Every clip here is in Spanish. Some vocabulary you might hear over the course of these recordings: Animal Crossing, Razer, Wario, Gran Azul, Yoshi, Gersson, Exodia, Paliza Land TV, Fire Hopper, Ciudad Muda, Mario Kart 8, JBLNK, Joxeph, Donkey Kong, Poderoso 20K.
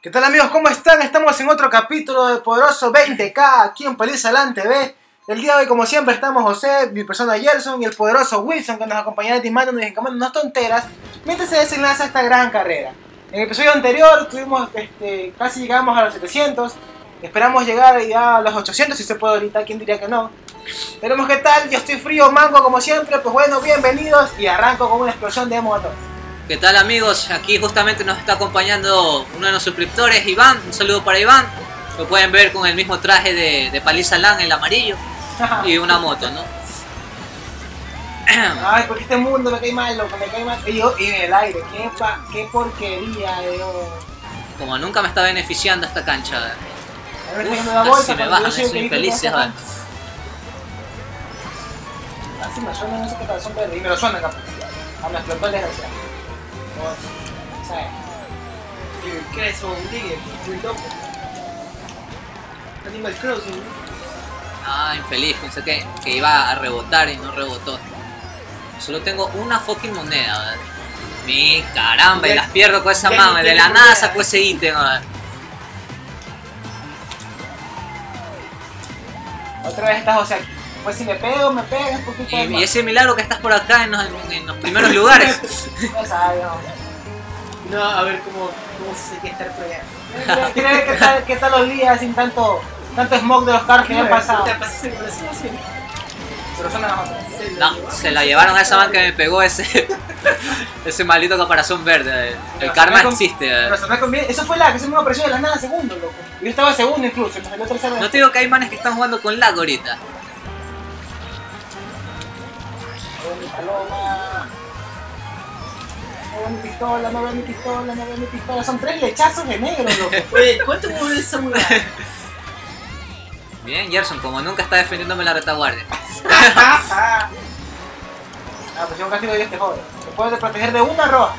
¿Qué tal amigos? ¿Cómo están? Estamos en otro capítulo de Poderoso 20K aquí en Paliza Land TV. El día de hoy, como siempre, estamos José, mi persona Gersson y el poderoso Wilson, que nos acompañará timándonos y encamándonos tonteras mientras se desenlaza esta gran carrera. En el episodio anterior tuvimos, casi llegamos a los 700. Esperamos llegar ya a los 800 si se puede ahorita, ¿quién diría que no? Veremos qué tal, yo estoy frío, mango como siempre, pues bueno, bienvenidos y arranco con una explosión de emo a todos. ¿Qué tal amigos? Aquí justamente nos está acompañando uno de los suscriptores, Iván, un saludo para Iván. Lo pueden ver con el mismo traje de Paliza Land, el amarillo, y una moto, ¿no? Ay, porque este mundo me cae mal, loco, me cae mal. Y yo, y el aire, qué porquería, yo. Como nunca me está beneficiando esta cancha. A ver, uf, me bolsa, casi me bajan, soy infeliz, ¿vale? Así me suena, no sé qué tal, son verdes, y me lo suena capaz. A me explotó el desgraciado. ¿Sabes? ¿Qué es eso? Un tigre, un loco. Animal Crossing, ¿no? Ah, infeliz, pensé que iba a rebotar y no rebotó. Solo tengo una fucking moneda, ¿verdad? Mi caramba, y las pierdo con esa mame. De la nada sacó ese ítem, ¿verdad? Otra vez estás José aquí. Pues si me pego, me pegas por tu culpa. Y ese milagro que estás por acá en los primeros lugares. No sabes, no, a ver cómo se quiere estar por allá. Quiero ver qué tal los días sin tanto smog de los carros que han pasado. Pero son las otras. No, se la llevaron a esa man que me pegó ese maldito caparazón verde. El karma existe. Eso fue lag, eso me apareció de la nada segundo, loco. Yo estaba segundo incluso, me salió tercero. No te digo que hay manes que están jugando con lag ahorita. No veo mi paloma. No veo mi pistola, no veo mi pistola, no veo mi pistola. Son tres lechazos de negro, loco. Oye, ¿cuánto mueve esa mula? Bien, Gersson, como nunca está defendiéndome la retaguardia. Ah, pues yo un castigo de Dios te jode. Te puedes proteger de una roja,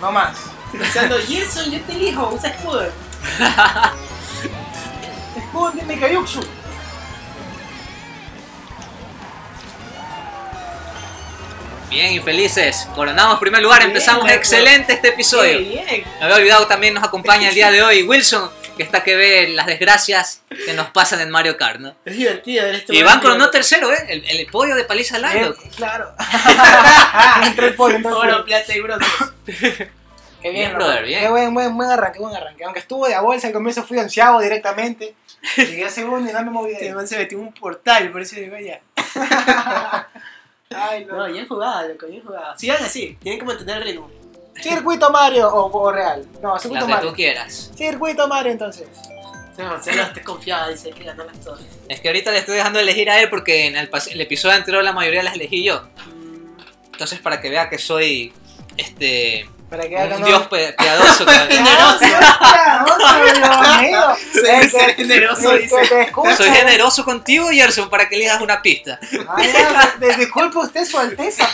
no más. Pensando, Gersson, yo te elijo, usa escudo. Escudo de Mekayuxu. Bien, infelices. Coronamos primer lugar, bien, empezamos bien, excelente este episodio. Bien. Me había olvidado, también nos acompaña el día de hoy Wilson, que está que ve las desgracias que nos pasan en Mario Kart, ¿no? Es divertido ver esto. Y van con no tercero, ¿eh? El podio de Paliza Land. Claro. Entre el podio, oro, plata y bronce. Qué bien, brother, bien. Qué buen arranque, Aunque estuvo de a bolsa, al comienzo fui onceavo directamente. Llegué a segundo y no me moví. Iván se metió un portal, por eso llegó allá. Ay, no, ya jugaba, loco, ya jugaba. Si van así, tienen que mantener el ritmo. Circuito Mario o real. No, circuito Mario. Lo que tú quieras. Circuito Mario, entonces. Sí, no estés confiado, dice que ganarlas todas. Es que ahorita le estoy dejando elegir a él porque en el episodio anterior la mayoría las elegí yo. Entonces, para que vea que soy para que un dios piadoso. Soy generoso, dice. Soy generoso contigo, Gersson, para que le das una pista. Ay, ya, disculpe usted, su alteza.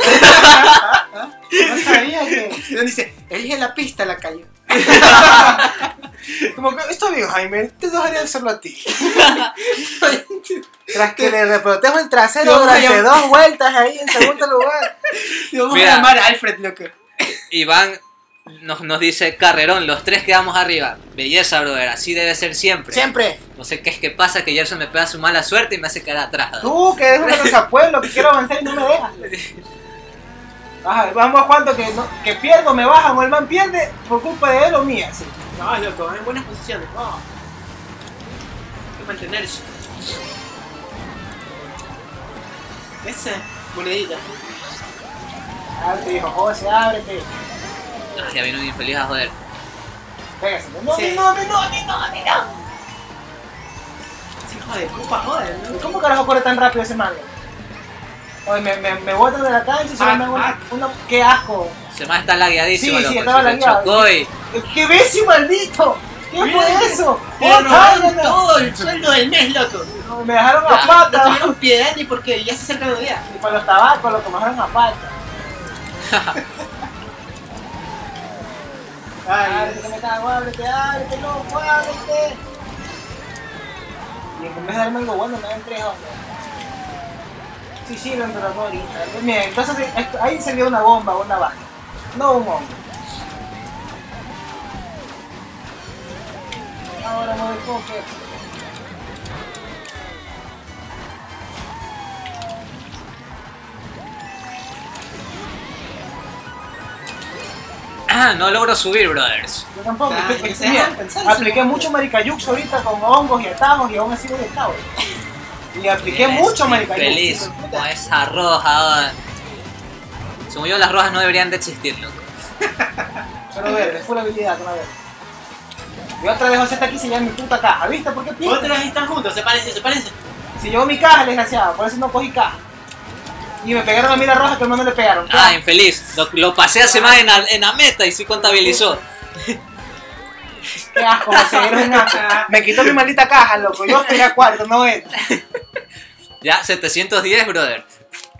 No sabía que... Dice, elige la pista, la cayó. Como que, esto bien, Jaime, te dejaría hacerlo a ti. Tras que le reprotejo el trasero durante dos vueltas ahí en segundo lugar. Te vamos a llamar a Alfred, loco. Iván nos dice, carrerón, los tres quedamos arriba. Belleza, brother, así debe ser siempre. Siempre. No sé qué es que pasa, que Gersson me pega su mala suerte y me hace quedar atrás, ¿no? Tú, que eres un rosapueblo, que quiero avanzar y no me dejas. Ajá, vamos jugando que pierdo, me bajan o el man pierde por culpa de él o mía. Sí. No, loco, en buenas posiciones. No. Hay que mantenerse. Esa monedita. Ábrete, viejo José, ábrete. Ah, ya vino un infeliz a joder. Pégase. No, sí. No. Sí, joder, joder. ¿No? ¿Cómo carajo corre tan rápido ese mango? Oye, me botan de la cancha y solo me hago uno. ¡Qué asco! Se me está lagueadísimo, loco. Sí, estaba lagueado. ¡Qué bestia, maldito! ¿Qué fue eso? ¡Robaron todo el sueldo del mes, loco! No, me dejaron a pata. No tuvieron piedad ni porque ya se acercan los días. Y para los tabacos, loco, me dejaron a pata. Ábrete, que me cago, ábrete, loco, ábrete. Y en vez de darme algo bueno, me dan tres hombres. Sí, lo enterró ahorita. Miren, entonces ahí se vio una bomba o una baja. No un hombre. motherfucker. Ah, no logro subir, brothers. Yo tampoco. Ah, apliqué mucho maricayux ahorita con hongos y atajos y aún así voy a estar. Y apliqué mucho maricayux. Feliz con esa roja. Según yo, las rojas no deberían de existir, loco. Pero verde, full habilidad, una vez. Y otra vez José está aquí sellando mi puta caja, ¿viste? ¿Por qué pinta? Otra vez están juntos, se parecen. Si llevo mi caja, desgraciado, por eso no cogí caja. Y me pegaron a mí la roja que no le pegaron. Ah, infeliz. Lo pasé hace más en la meta y sí contabilizó. Qué asco, José, eres una... Me quitó mi maldita caja, loco. Yo estoy a cuarto, no es. Ya, 710, brother.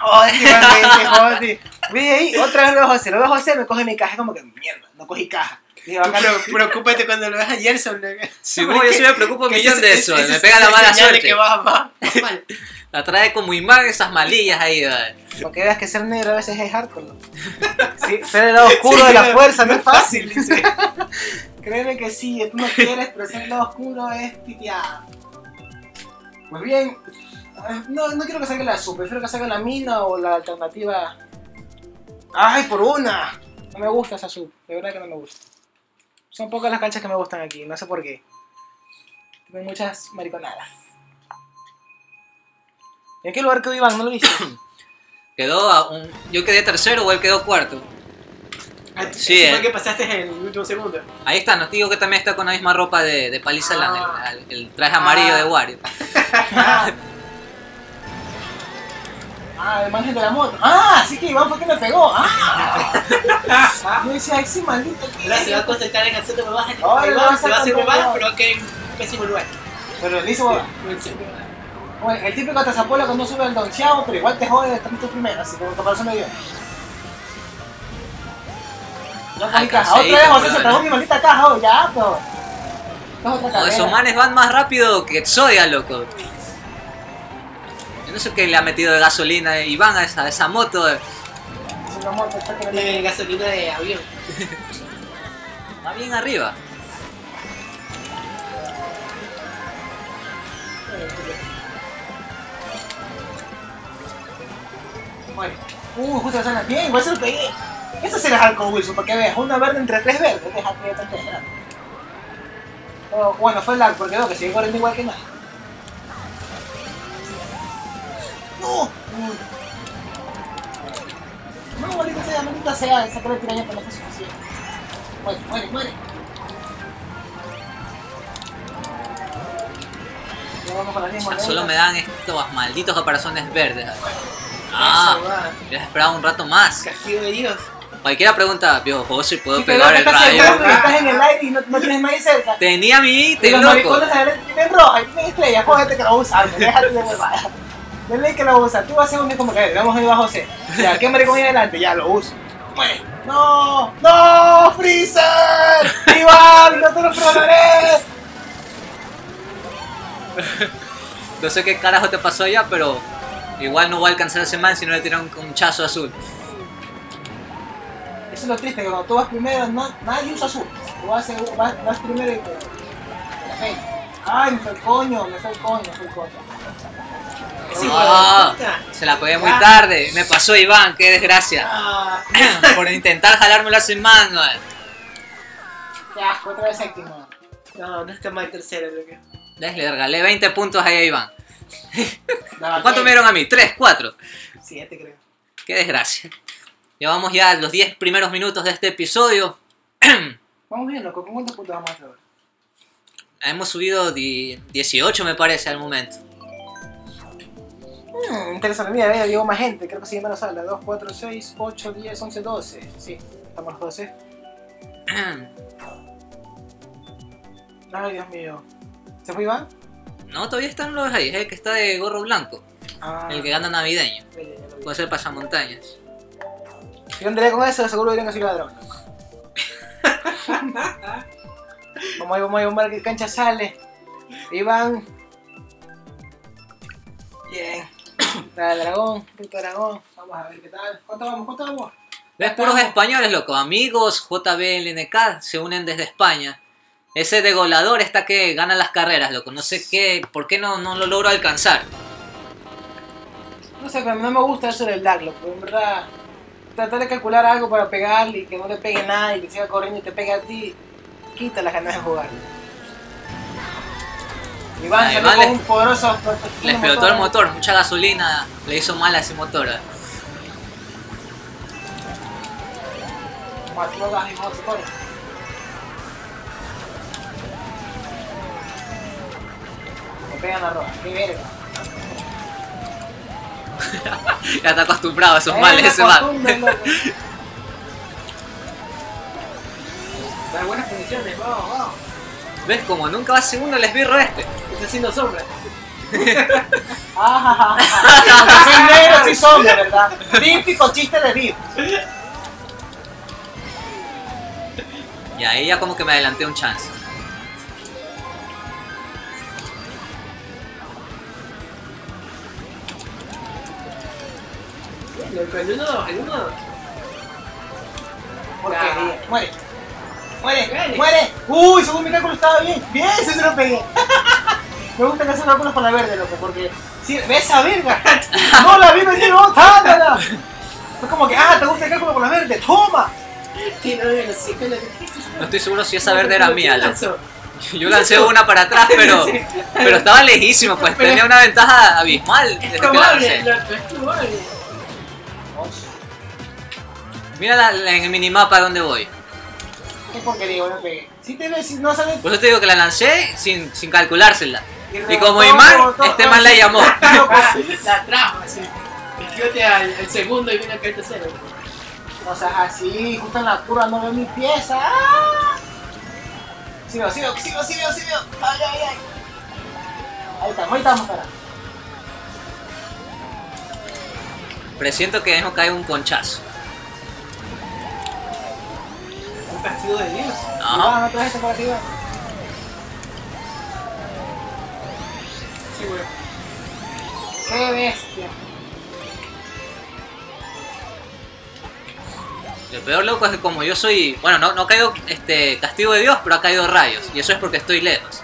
Oh, joder. Vi ahí, otra vez lo veo a José, me coge mi caja, como que mierda, no cogí caja. Digo, preocúpate cuando lo veas a Gersson. Sí, yo sí me preocupo un millón de eso, me pega la mala suerte. Que va mal. La trae como imán esas malillas ahí, ¿verdad? Porque veas que ser negro a veces es hardcore. Sí, ser el lado oscuro de la fuerza no es fácil. Dice. Créeme que sí, tú no quieres, pero ser el lado oscuro es pitiada. Pues bien, no quiero que salga la sub, prefiero que salga la mina o la alternativa. ¡Ay, por una! No me gusta esa sub, de verdad que no me gusta. Son pocas las canchas que me gustan aquí, no sé por qué. Tienen muchas mariconadas. ¿En qué lugar quedó Iván? ¿No lo viste? Quedó a un... Yo quedé tercero o él quedó cuarto. Sí, es que pasaste en el último segundo. Ahí está, nos digo que también está con la misma ropa de Paliza Land, el traje amarillo de Wario. Ah, el margen de la moto. Ah, así que Iván fue que me pegó. Ah, yo decía, ay, sí, maldito. Ahora se va a concentrar en hacer de huevadas. Ahora se va a hacer huevadas, pero que en un pésimo lugar. Pero le hizo huevadas. El típico atazapola cuando sube al doncheado, pero igual te jode de estar tú primero, así como comparación de Dios. No cogí caja. Otra vez José se trajo mi maldita caja, oh, ya, pero. Esos manes van más rápido que Exodia, loco. Yo no sé qué le ha metido de gasolina Iván a esa moto. Es una moto, está que de gasolina de avión. Va bien arriba. Bueno. Justo las alas bien, igual se lo pegué. Eso se las arco Wilson, porque veas, una verde entre tres verdes, deja que yo tanto esperando. Pero, bueno, fue el arco, porque veo que sigue corriendo igual que nada. ¡No! No, maldita sea, sacar el tiraña por la suficiente. Muere. Solo me dan estos malditos caparazones verdes. Ah, yo esperaba un rato más. Castigo de Dios. Cualquiera pregunta, viejo José, ¿puedo pegar el rayo? Estás en el aire y no tienes nadie cerca. Tenía mi ítem, loco. Los maricones tienen roja, tienen estrella, cógete que lo voy a usar, déjate de huevada. Dele que lo usa, tú vas a hacer un mismo como que vamos a ir a José. Ya, ¿qué maricón viene adelante? Ya, lo uso. ¡Muere! ¡No! ¡No! ¡Freezer! ¡Iván! ¡No te lo perdonaré! No sé qué carajo te pasó allá, pero igual no voy a alcanzar a ese man si no le tiran un chazo azul. Eso es lo triste, que cuando tú vas primero, nadie usa azul. Tú vas primero y te... ¡Ay, me fue el coño! Sí, oh, se la pegué muy tarde, me pasó Iván, qué desgracia. Por intentar jalármelo hace más, no. Qué asco, otra vez séptimo. No está mal tercero, creo que. Le regalé 20 puntos ahí a Iván. ¿Cuánto me dieron a mí? 3, 4. 7 creo. Qué desgracia. Llevamos ya los 10 primeros minutos de este episodio. Vamos bien, loco, ¿con cuántos puntos vamos a hacer? Hemos subido 18 me parece al momento. Interesante, mira, llegó más gente, creo que sigue menos sala. 2, 4, 6, 8, 10, 11, 12. Sí, estamos los 12. Ay, Dios mío. ¿Se fue Iván? No, todavía están los ahí, es el que está de gorro blanco. Ah, el que gana navideño. Bien. Puede ser pasamontañas. Yo andaré con eso, seguro iré en la ciudad de ladrón. Vamos a bombar que cancha sale. Iván. Bien. Dragón, puto dragón, vamos a ver qué tal. ¿Cuánto vamos? Los puros españoles, loco. Amigos JBLNK se unen desde España Ese degolador está que gana las carreras, loco. No sé qué, por qué no lo logro alcanzar. No sé, pero a mí no me gusta eso del lag, loco. En verdad, tratar de calcular algo para pegarle y que no le pegue nada y que siga corriendo y te pegue a ti, quita las ganas de jugar. Iván salió con un poderoso... Le explotó el motor, mucha gasolina le hizo mal a ese motor. Mató a los motores. Me pegan a roja, qué verga. Ya está acostumbrado a esos males, ese va. Da buenas condiciones, vamos, vamos. ¿Ves? Como nunca va a ser uno el esbirro este. Está haciendo sombra. Ah, soy negro, soy sombra, ¿verdad? Típico chiste de VIP. Y ahí ya como que me adelanté un chance. El uno. Porquería. Muere. Muere. Uy, según mi cálculo estaba bien. Bien, se lo pegué. Me gustan hacer cálculos para la verde, loco, porque... Si ves esa verga. No la vi venir, no, tándala. Es como que, ah, te gusta el cálculo por la verde, toma. No estoy seguro si esa verde era mía, loco. Yo lancé una para atrás, pero estaba lejísimo, pues tenía una ventaja abismal. Es probable, loco, es probable. Mira en el minimapa donde voy. Qué porquería, no pegué. Si te ves, no sabes... Por eso te digo que la lancé sin calculársela. Y como imán, este man la llamó. La trama, sí. Esquivate al segundo y viene acá el tercero. O sea, así, justo en la curva no veo mi pieza. ¡Ah! Sí veo. Ay, ay, ay. Ahí estamos, cara. Presiento que dejo caer un conchazo. Un castigo de Dios. No traes esta partida. Sí, güey. Qué bestia. Lo peor, loco, es que como yo soy... Bueno, no ha caído castigo de Dios, pero ha caído rayos. Y eso es porque estoy lejos.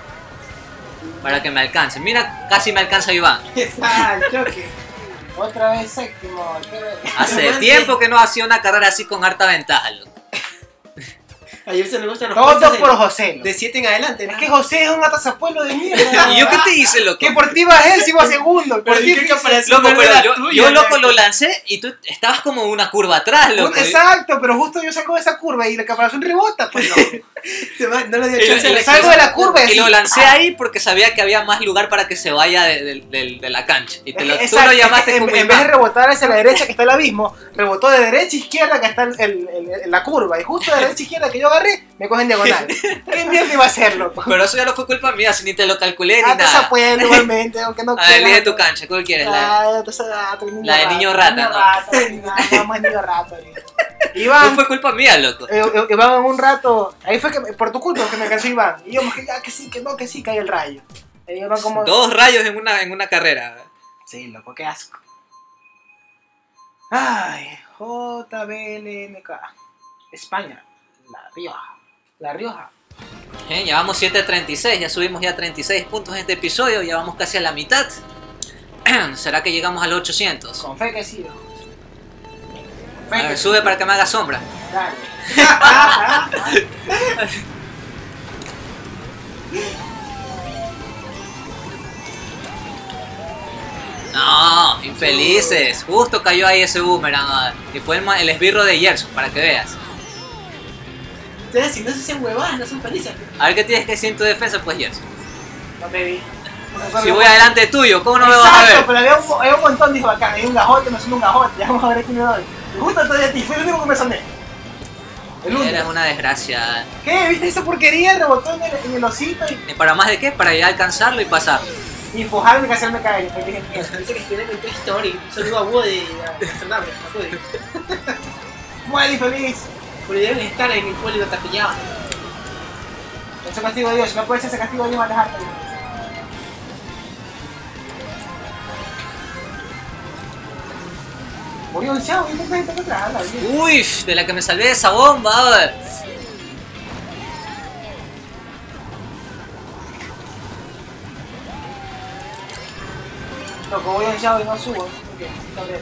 Para que me alcance. Mira, casi me alcanza Iván. ¡Ah, el choque! Otra vez séptimo. Hace tiempo que no hacía una carrera así con harta ventaja, loco. Ayer se me gustan los todos por José. De 7 en adelante. Es que José es un atazapuelo de mierda. ¿Y yo qué te hice, loco? Que por ti vas él, si vas segundo. Por ti loco, pero yo loco lo lancé y tú estabas como una curva atrás, loco. Exacto, pero justo yo saco esa curva y la caparazón rebota, pues no. No le dio chance. Salgo de la curva y lo lancé ahí porque sabía que había más lugar para que se vaya de la cancha. Y tú lo llamaste como en vez de rebotar hacia la derecha que está el abismo, rebotó de derecha a izquierda que está la curva y justo de derecha a izquierda que yo agarré, me cogen diagonal. ¿Qué mierda iba a hacerlo? Pero eso ya no fue culpa mía, si ni te lo calculé ni nada. Ah, puede igualmente, aunque no quieras. A ver, elige tu cancha, ¿cuál quieres? La de niño rata, ¿no? Niño rata. Iván... No fue culpa mía, loco. Iván en un rato... Ahí fue que por tu culpa que me alcanzó Iván. Y yo, que sí, cayó el rayo. Iván como... 2 rayos en una carrera. Sí, loco, qué asco. Ay, JBLNK. España. La Rioja. Ya vamos 7.36, ya subimos ya 36 puntos en este episodio, ya vamos casi a la mitad. ¿Será que llegamos a los 800? Con fe que sí. A ver, sube para que me haga sombra. Dale. No, infelices. Justo cayó ahí ese boomerang. Y fue el esbirro de Gersson, para que veas. Ustedes, si no se hacen huevadas, no son palizas. A ver qué tienes que decir en tu defensa, pues Gersson. No me vi. Si voy adelante tuyo, ¿cómo no me vas a ver? Exacto, pero había un montón de hijos acá. Hay un gajote, me suena un gajote. Ya vamos a ver quién me doy. Me gusta todavía a ti, fue el único que me soné. Era una desgracia. ¿Qué? ¿Viste esa porquería? Rebotó en el osito y... ¿Para más de qué? Para ya alcanzarlo y pasarlo. Y empujarme que hacerme caer. Parece que estuviera en Toy Story. Saludo a Woody y a Fernando, a Woody. Muy feliz. Pero deben estar en el pueblo tapillados. Eso es castigo de Dios, no puedes hacer castigo de Dios, alejarte. Murió un chavo, ¿viste? Está atrás, habla bien. Uy, de la que me salvé de esa bomba, a ver. Loco, voy allá y no subo. Okay, está bien.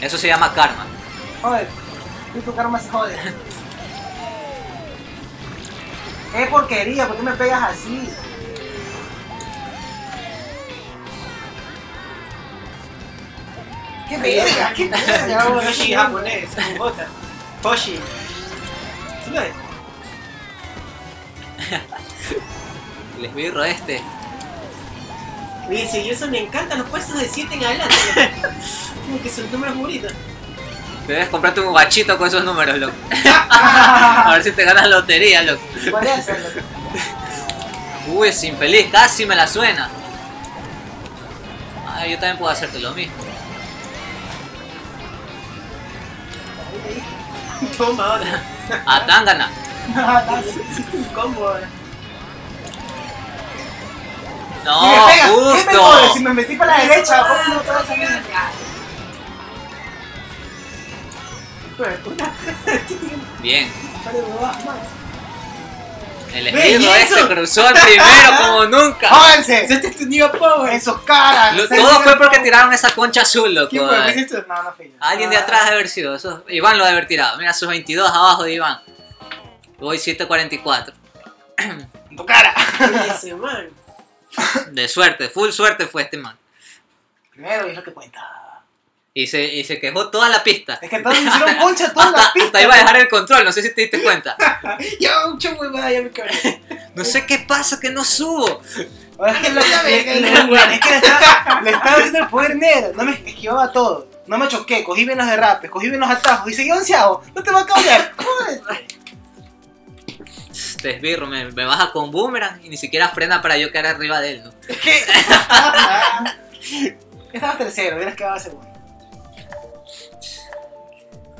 Eso se llama karma. Joder, y tu karma se jode. ¡Qué porquería! ¿Por qué me pegas así? ¡Qué verga! ¡Qué verga! Yoshi japonés, con bota. Yoshi. Les birro a este. Oye, si Gersson me encantan los puestos de 7 en adelante. Como que son números favoritos. Debes comprarte un guachito con esos números, loco. A ver si te ganas lotería, loco. Podría hacerlo. Uy, es infeliz, casi me la suena. Ah, yo también puedo hacerte lo mismo. Toma ahora. A Tangana. Hiciste un combo ahora. No, si me pega, justo. ¿Qué me joder? Si me metí para la derecha, ¿cómo no te vas a ganar? Bien. El esbirro ese cruzó el primero como nunca. ¡Jóvense! ¡Se te estudió pobre! ¡Esos caras! Todo fue porque tiraron esa concha azul, loco. ¿Quién fue? ¿Qué hiciste? No, no fue yo. Alguien de atrás debe haber sido. Iván lo debe haber tirado. Mira, sus 22 abajo de Iván. Voy 744. ¡En tu cara! Ese man. De suerte, full suerte fue este man. Primero es lo que cuenta. Y se quejó toda la pista. Es que todos hicieron concha toda la pista. Hasta iba a dejar el control, no sé si te diste cuenta. Ya, mucho huevada, ya me cabré. No sé qué pasa, que no subo. Es que le estaba haciendo el poder negro. No me esquivaba todo. No me choqué, cogí bien los derrapes, cogí bien los atajos y seguí onceado. No te va a cambiar. Te esbirro, me baja con boomerang y ni siquiera frena para yo caer arriba de él, ¿no? Es que... Estabas tercero, hubieras quedado segundo.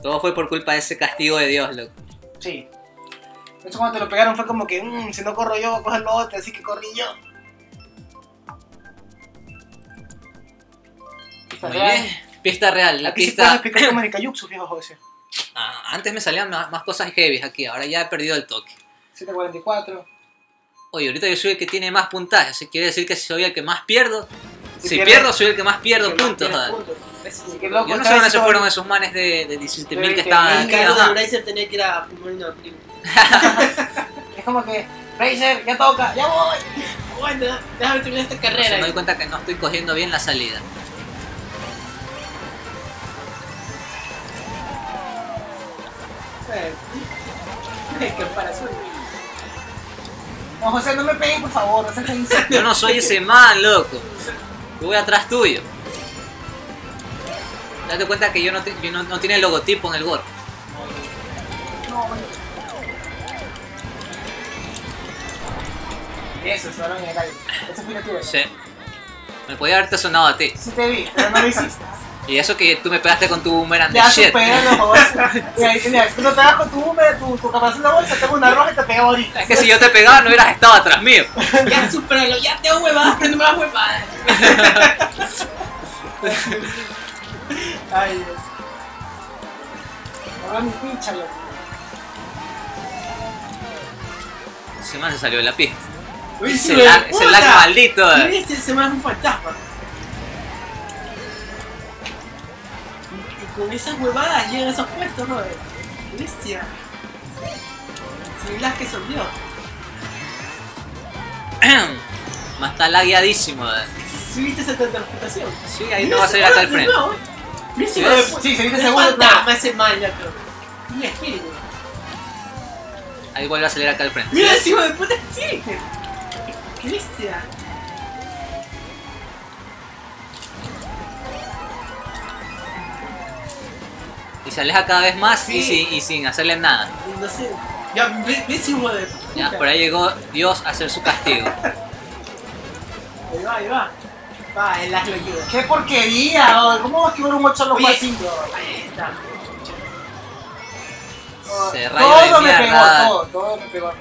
Todo fue por culpa de ese castigo de Dios, loco. Sí. De hecho, cuando te lo pegaron fue como que, si no corro yo, coge el otro, así que corrí yo. Pista muy real. Bien. Pista real. La aquí pista... se puede explicar como en el Cayuxo, viejo José. Ah, antes me salían más cosas heavy aquí, ahora ya he perdido el toque. 744. Oye, ahorita yo soy el que tiene más puntaje, así quiere decir que soy el que más pierdo. Si pierdo, soy el que más pierdo puntos. Yo no sé dónde se fueron esos manes de 17.000 que estaban aquí. Razer tenía que ir a Pulmón y Primo. Es como que, Razer, ya toca, ya voy. Bueno, déjame terminar esta carrera. Me doy cuenta que no estoy cogiendo bien la salida. Que para su... No, José, no me peguen, por favor. Yo no soy ese man, loco. Yo voy atrás tuyo. Date cuenta que yo no tiene el logotipo en el gorro. Eso, solo en el aire. Eso fue lo tuyo. Sí. Me podía haberte sonado a ti. Sí te vi, pero no lo hiciste. Y eso que tú me pegaste con tu boomerang de shit. Tú no pegas con tu boomerang, tu caparazón de bolsa, tengo una roja y te pegaba ahorita. Es que si yo te pegaba no hubieras estado atrás mío. Ya superalo, ya te huevas, pero no me vas a huevar. Ay Dios. Ahora mi pincha, loco. Ese man se salió de la pista. Uy, se la... Ese lag maldito. Ese man es un fantasma. Con esas huevadas llegan esos puestos, ¿no? Bestia. Sin las que son Dios. Más está lagueadísimo, ¿eh? ¿Subiste esa transportación? Sí, ahí no vas a ir hasta el frente. Sí, se viste segundo. Me hace mal, ya creo. Mira, espíritu. Ahí vuelve a salir acá al frente. Mira, ese hijo de puta, sí. Qué bestia. Y se aleja cada vez más, sí. y sin hacerle nada. No sé. Ya, de... Ya, por ahí llegó Dios a hacer su castigo. Ahí va, ahí va. Va, en las loquidas. ¡Qué porquería! ¿Cómo vas a esquivar un 8 a los 4-5? Ahí está. Se rayó todo de mierda. Todo me pegó.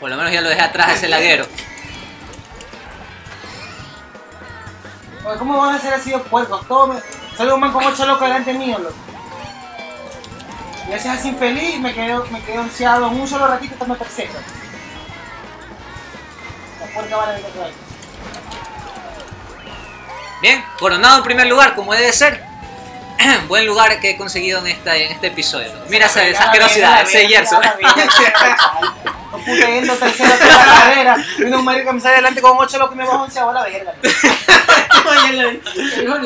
Por lo menos ya lo dejé atrás a ese laguero. Oye, ¿cómo van a ser así los puercos? Todo me... Sale un man con 8 locos delante mío, loco. Y así es infeliz, me quedé onceado en un solo ratito hasta me tercero. La puerta va a la vida que hay. Bien, coronado en primer lugar, como debe ser. Buen lugar que he conseguido en, este episodio. Mira esa asquerosidad, ese Gersson. Puta, yendo tercero por la carrera. Vino un Mario que me sale adelante con 8 locos y me bajo 11 a la verga. Lo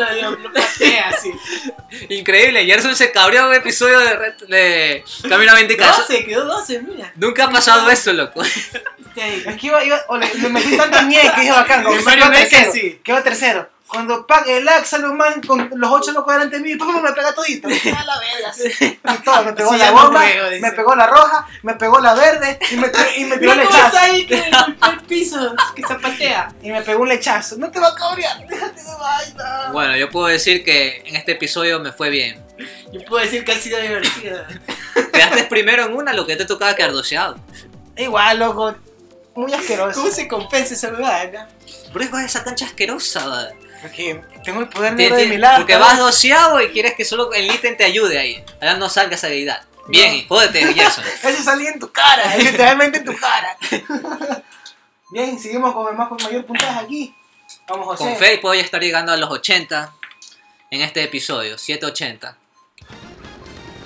plantea así. Increíble, Gersson se cabreó un episodio de Camino a 20K. 12, quedó 12, mira. Nunca ha pasado eso, loco. Es que le metí tanta miedo que dije bacán. Quedó tercero. Cuando pague el axe, los man con los 8 locos delante de mí, ¡pum! Me pega todito. A la verga, sí. Y todo, me pegó la bomba, me pegó la roja, me pegó la verde y me pegó el lechazo. Ahí que el piso, que zapatea. Y me pegó un lechazo. No te va a cabrear, déjate de vaina. Bueno, yo puedo decir que en este episodio me fue bien. Yo puedo decir que ha sido divertido. Quedaste primero en una, lo que te tocaba quedar doceado. Igual, loco. Muy asqueroso. ¿Cómo se compensa esa verdad? Por eso es esa cancha asquerosa, ¿verdad? Porque tengo el poder negro de mi lado. Porque vas doceado y quieres que solo el ítem te ayude ahí. Ahora no salga esa habilidad. Bien, no. Jódete, Gersson. Eso salía en tu cara, literalmente en tu cara. Bien, seguimos con el más con mayor puntaje aquí. Vamos, José. Con fe puedo ya estar llegando a los 80 en este episodio, 780.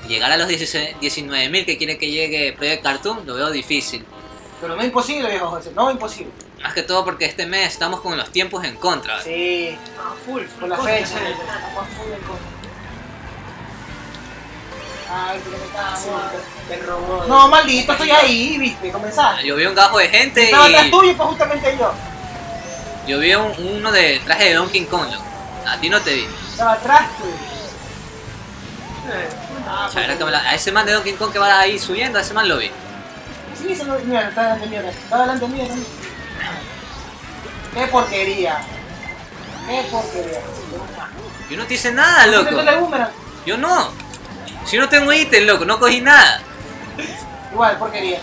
Llegar a los 19.000 que quiere que llegue Project Cartoon lo veo difícil. Pero no es imposible, viejo José, no es imposible. Más que todo porque este mes estamos con los tiempos en contra. Sí, full, con la fecha. Estamos full en contra. Ay, que me robó. No, maldito, estoy ahí, viste, comenzaste. Yo vi un gajo de gente y... atrás tuyo, pues justamente yo. Yo vi uno de traje de Donkey Kong, loco. A ti no te vi. Estaba atrás tuyo. A ese man de Donkey Kong que va ahí subiendo, a ese man lo vi. Sí, ese no... Mira, está delante mío, está delante mío. ¡Qué porquería! ¡Qué porquería! Yo no te hice nada, loco. Yo no. Si yo no tengo ítem, loco, no cogí nada. Igual, porquería.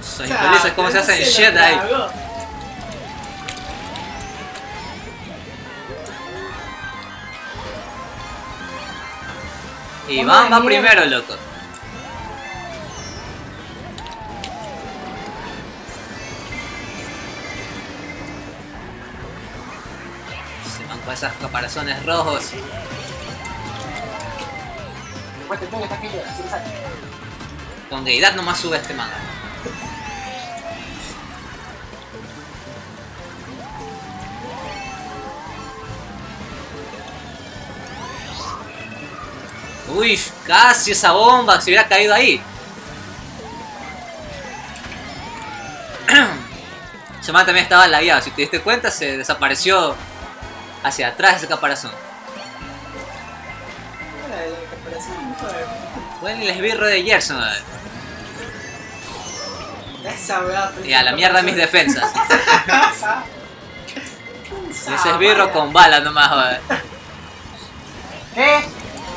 Soy feliz, ¿cómo se hacen shit ahí? Y Iván va primero, loco. Con esas caparazones rojos. Con deidad nomás sube este manga. Uy, casi esa bomba se hubiera caído ahí. Ese man también estaba lagueado, si te diste cuenta se desapareció. Hacia atrás ese caparazón. Bueno, el esbirro de Gersson, a ver. Esa weá. Y a la mierda mis defensas. Ese esbirro con balas nomás, joder.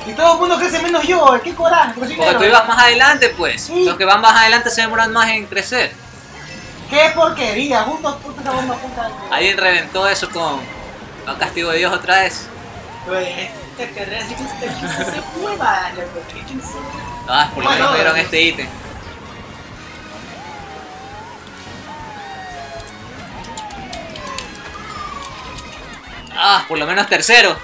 Y todo el mundo crece menos yo, qué coraje. Porque tú ibas más adelante, pues. ¿Sí? Los que van más adelante se demoran más en crecer. Qué porquería, juntos putos a bomba punta. Alguien reventó eso con... ¿No castigo de Dios otra vez? Pues esta carrera sí que se fue mal, loco. Ah, por lo menos me dieron este ítem. Ah, por lo menos tercero.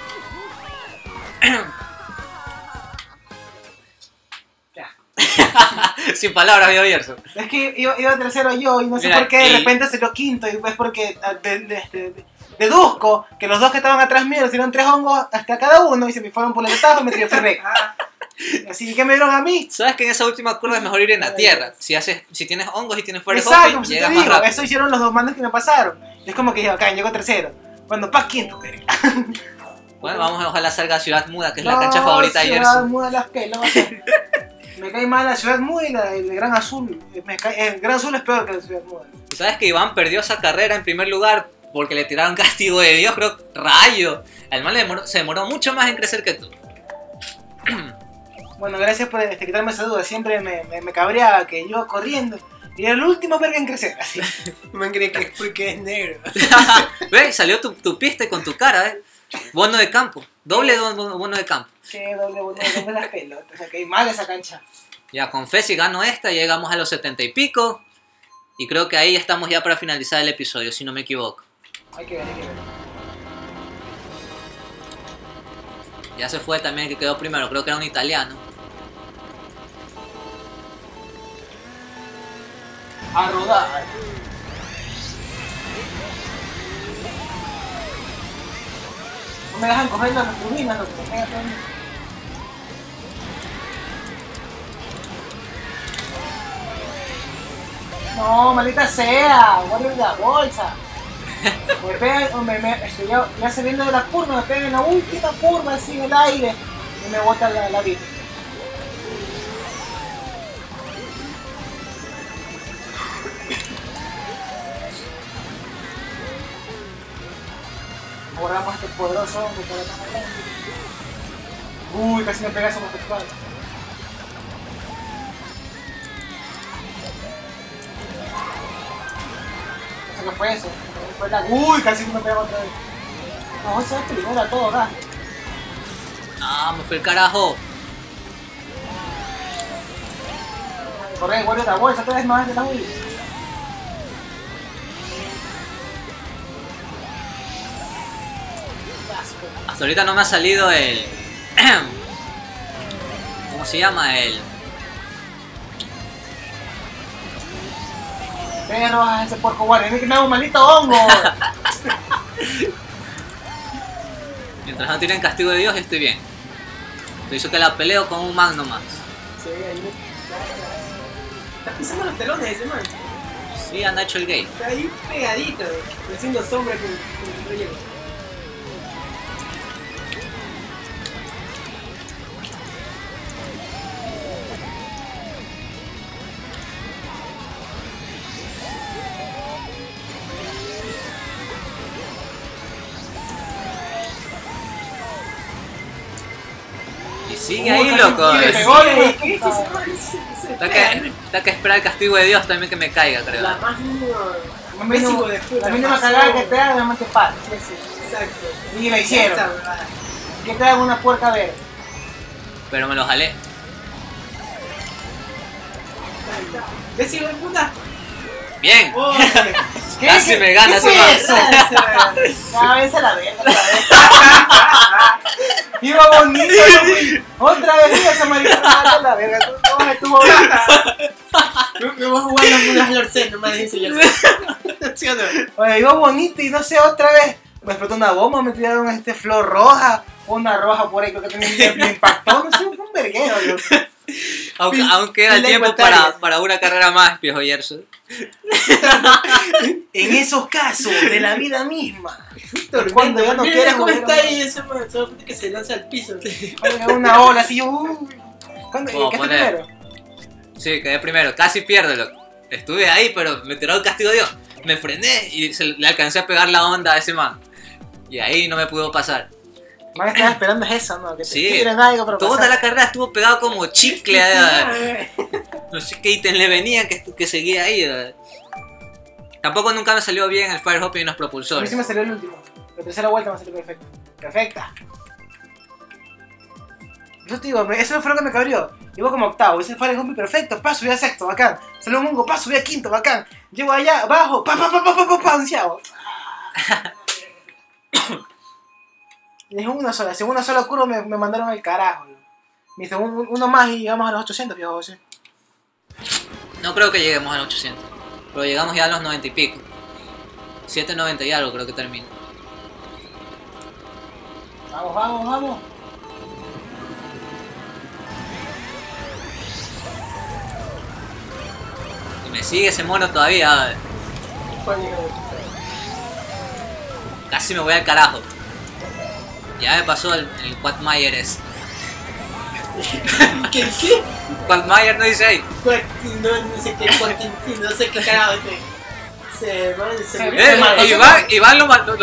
Sin palabras, vio Gersson. Es que iba tercero yo y no sé por qué de repente se lo quinto y pues porque... Deduzco que los dos que estaban atrás mío hicieron 3 hongos hasta cada uno y se me fueron por el estado y me tiré ferré. Así que me dieron a mí. Sabes que en esa última curva es mejor ir en la tierra. Si tienes hongos y tienes Fire Hopper, llegas más rápido. Eso hicieron los dos mandos que me pasaron. Es como que acá llegó tercero. Cuando pas quinto. Bueno, vamos a ojalá salga Ciudad Muda, que es la cancha favorita de Gersson. Ciudad Muda, las pelotas. Me cae mal la Ciudad Muda y el Gran Azul. El Gran Azul es peor que la Ciudad Muda. Sabes que Iván perdió esa carrera en primer lugar. Porque le tiraron castigo de Dios, creo, rayo. El man se demoró mucho más en crecer que tú. Bueno, gracias por quitarme esa duda. Siempre me cabreaba que yo corriendo y era el último verga en crecer. Así. Me cree que es porque es negro. ¿Ves? Salió tu pista con tu cara, ¿eh? Bono de campo. Doble bono de campo. Qué doble bono de campo las pelotas. O sea, que hay mal esa cancha. Ya, con fe si gano esta, llegamos a los 70 y pico. Y creo que ahí ya estamos ya para finalizar el episodio, si no me equivoco. Hay que ver, hay que ver. Ya se fue también el que quedó primero, creo que era un italiano. A rodar. No me dejan coger las ruinas, lo que me dejan coger. No, maldita sea, Wario de la bolsa. Me pegan, estoy ya saliendo de la curva, me pegan en la última curva así en el aire y me botan la vida. Borramos este poderoso hombre para acá. Uy, casi me pegas a los espaldas. ¿Qué fue eso? Fue la... Uy, casi me pegó otra vez. No, ese es primero a todo, ¿verdad? Ah, me fue el carajo. Corre, vuelve la bolsa, otra vez más de la Wii. Hasta ahorita no me ha salido el... ¿Cómo se llama? El... Pero a ese porco Wario, es que me hago un maldito hongo. Mientras no tiren castigo de Dios, yo estoy bien. Te hizo que la peleo con un man nomás. Sí, ahí me... Estás pisando los telones ese man. Sí, anda hecho el gay. Está ahí pegadito, haciendo sombra con el relleno. Sigue ahí, loco. Está que esperar el castigo de Dios también que me caiga, creo. La más mínima de la mínima cagada que te haga, la más te pasa. Exacto. Y la hicieron. Que te hagan una puerta verde. Pero me lo jalé. ¿Ves si lo puta? Bien. Casi me gana ese man. A veces la veo, otra vez. Iba bonito, otra vez esa maricona, la verga, no estuvo bien. Me voy a jugar las mulas al Orcén, nomás dice yo. ¿Sí o no? Oye, iba bonito y no sé, otra vez me explotó una bomba, me tiraron este flor roja, una roja por ahí, creo que también me impactó, no sé, fue un verguero. Aunque era tiempo para una carrera más, viejo Gersson. En esos casos de la vida misma, cuando ya no quieres cómo está ahí ese man, solo que se lanza al piso. Una ola así, ¿Cuándo quedé primero? Sí, quedé primero, casi pierdo, loco. Estuve ahí, pero me tiró el castigo de Dios. Me frené y le alcancé a pegar la onda a ese man. Y ahí no me pudo pasar. Más que estás esperando es eso, ¿no? Que te tiren algo para pasar. Toda la carrera estuvo pegado como chicle. No sé qué ítem le venía que seguía ahí. Tampoco nunca me salió bien el Fire Hopper y los propulsores. A mí sí me salió el último. La tercera vuelta me salió perfecta. ¡Perfecta! Yo te digo, eso fue lo que me cabrió. Iba como octavo, ese Fire Hopper perfecto, paso, voy a sexto, bacán. Salió un hongo, paso, voy a quinto, bacán. Llego allá, abajo, pa, onceavo. Es una sola, según una sola curva me mandaron al carajo. Me hizo uno más y llegamos a los 800, viejo José. No creo que lleguemos a los 800, pero llegamos ya a los 90 y pico. 790 y algo creo que termina. Vamos, vamos, vamos. Y me sigue ese mono todavía. Casi me voy al carajo. Ya me pasó el Quagmire ese. ¿Qué? Quagmire no dice ahí. No sé qué carajo. Iván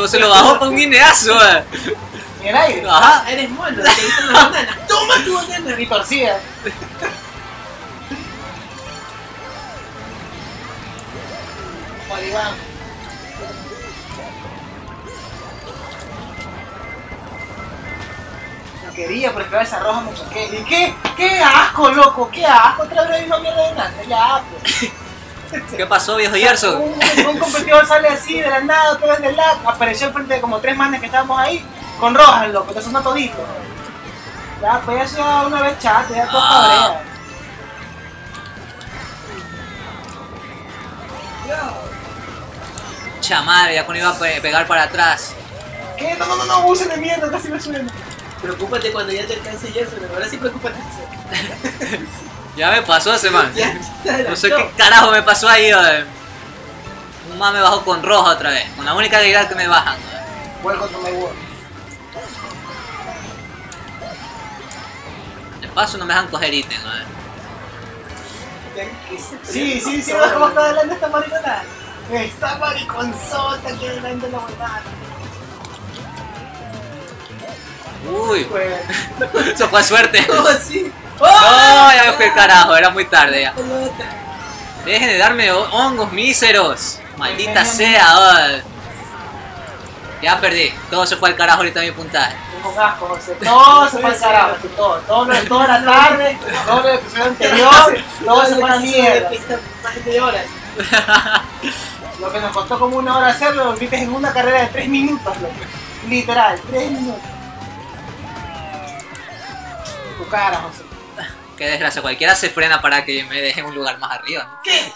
se lo bajó con un guineazo. ¿En el aire? Ajá. Eres mono, te diste las bananas. Toma tu banana. Y torcida. Por Iván. Quería, pero esperaba esa roja, me choqué. ¿Qué asco, loco? ¿Qué asco? Otra vez la misma mierda de nada. Ya, pues. ¿Qué pasó, viejo Gersson? Un competidor sale así de la nada, todo desde el lag, apareció enfrente de como tres manes que estábamos ahí, con rojas, loco, te sonó todito. Ya, pues ya sea una vez chat, ya todo cabrea. Mucha madre, ya cuando iba a pegar para atrás. ¿Qué? No, no, no, no, usen de mierda, casi me suena. Preocúpate cuando ya te alcance Gersson, pero ahora sí preocúpate. Ya me pasó ese man. No sé qué carajo me pasó ahí, joder. Un man me bajó con roja otra vez. Con la única habilidad que me bajan. Vuelvo con mi wall. De paso no me dejan coger ítem, joder. Sí, sí, sí, no, como está adelante esta mariconada. Esta mariconzota que adelante la volada. Uy, pues. Eso fue suerte. Oh, sí. ¡Oh! No, ya me fui el carajo, era muy tarde ya. Dejen de darme hongos míseros. Maldita sea. Ya perdí, todo se fue al carajo ahorita mi puntaje. Con asco, José. Todo se fue al carajo, todo. Toda la tarde, todo el episodio anterior, todo se fue a la mierda. Lo que nos costó como una hora hacerlo, lo volviste en una carrera de 3 minutos, loco. Literal, 3 minutos. Tu cara, José. Qué desgracia, cualquiera se frena para que me dejen un lugar más arriba, ¿no? ¿Qué?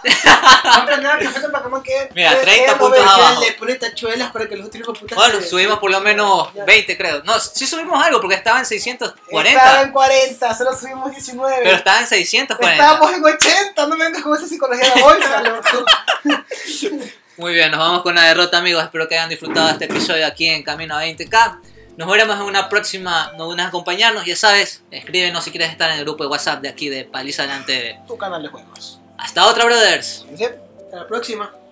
Mira, 30 puntos abajo. Le pone tachuelas para que los otros putas. Bueno, subimos por lo menos 20, creo. No, sí subimos algo porque estaba en 640. Estaba en 40, solo subimos 19. Pero estaba en 640. Estábamos en 80, no me vengas con esa psicología de bolsa, loco. Muy bien, nos vamos con la derrota, amigos. Espero que hayan disfrutado este episodio aquí en Camino a 20K. Nos veremos en una próxima, no dudes en acompañarnos, ya sabes, escríbenos si quieres estar en el grupo de WhatsApp de aquí de Paliza Land TV. Tu canal de juegos. Hasta otra, brothers. Hasta la próxima.